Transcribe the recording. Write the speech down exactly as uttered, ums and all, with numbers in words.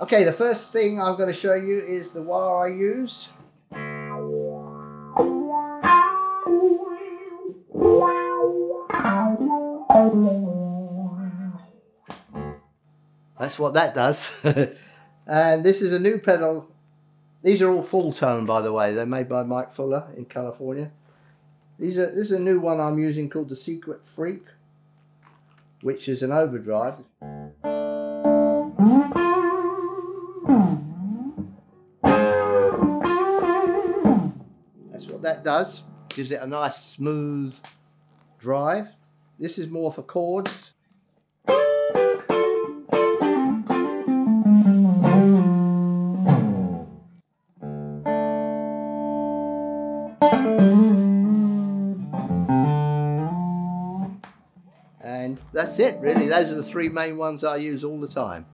Okay, the first thing I'm going to show you is the wah I use. That's what that does. And this is a new pedal. These are all full tone, by the way. They're made by Mike Fuller in California. These are, this is a new one I'm using called the Secret Freak, which is an overdrive. That's what that does. Gives it a nice smooth drive. This is more for chords. And that's it, really. Those are the three main ones I use all the time.